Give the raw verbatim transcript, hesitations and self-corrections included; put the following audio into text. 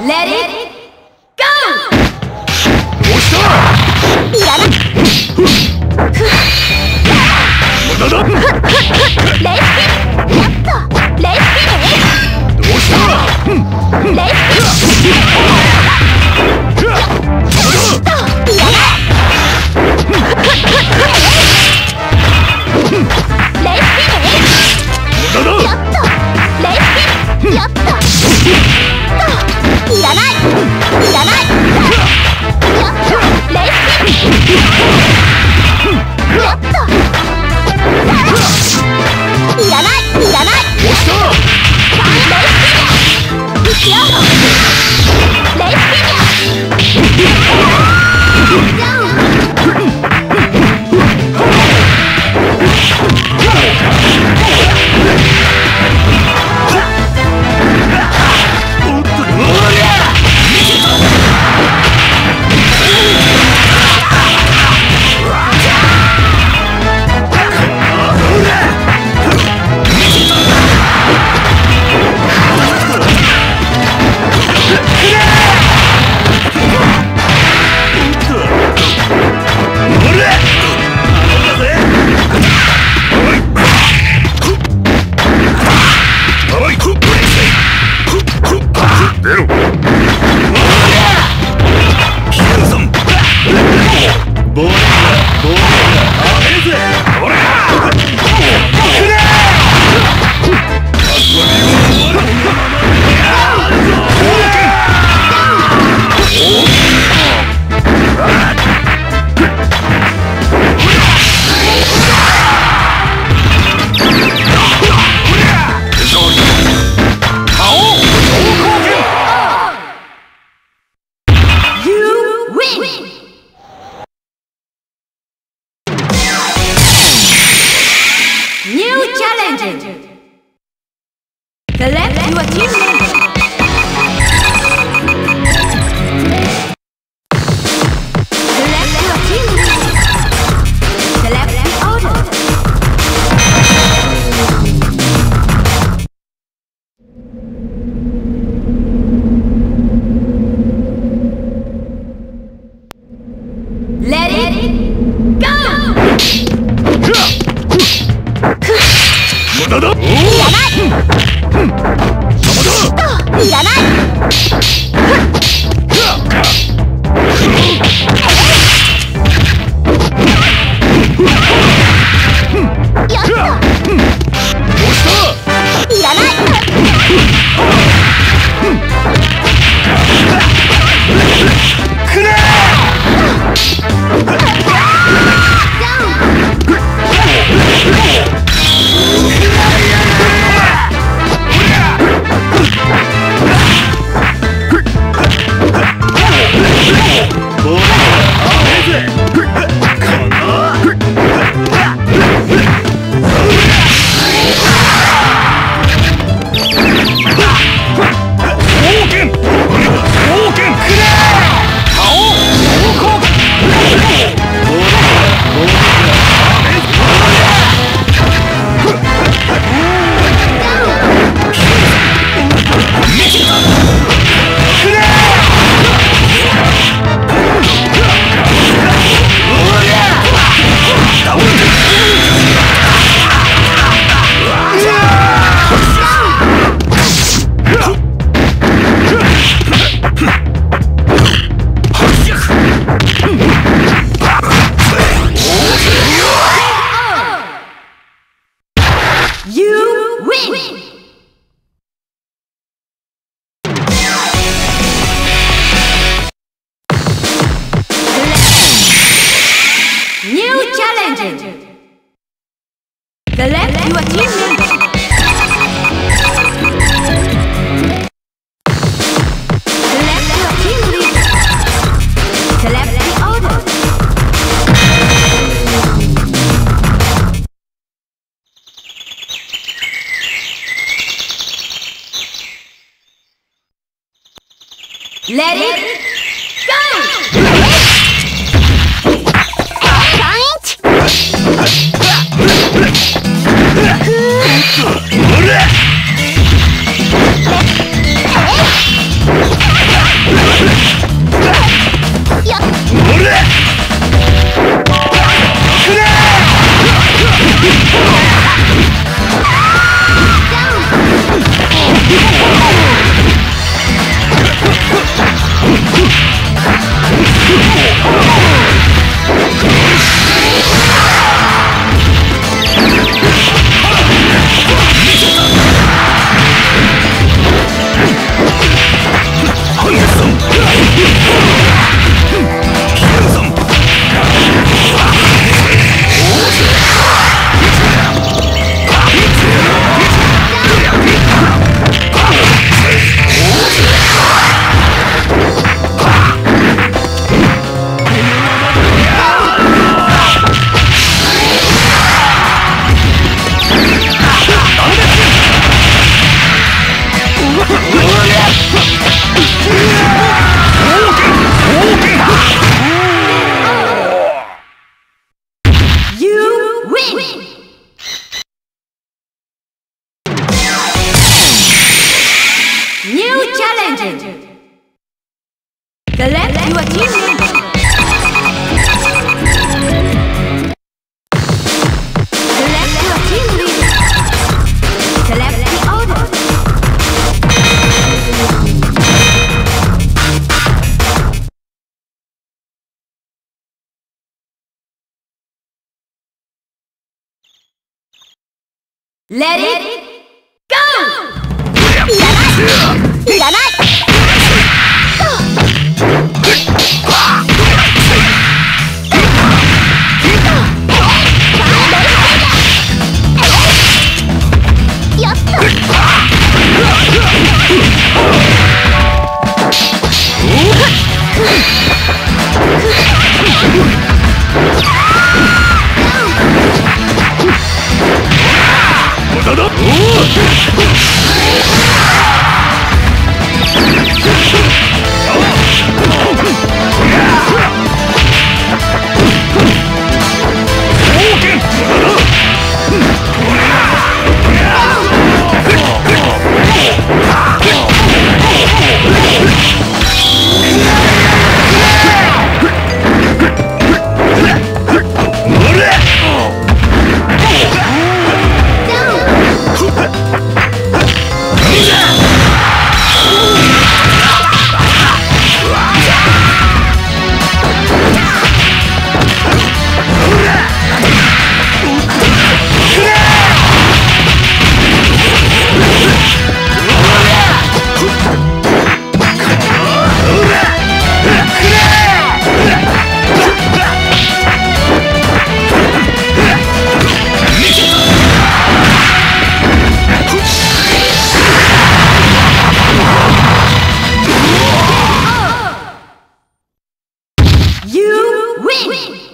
Let it go! What's that? Let it go! Fight! Let's go! New challenger. Select your team member. Select your team leader. Select the order. Let it go. You win!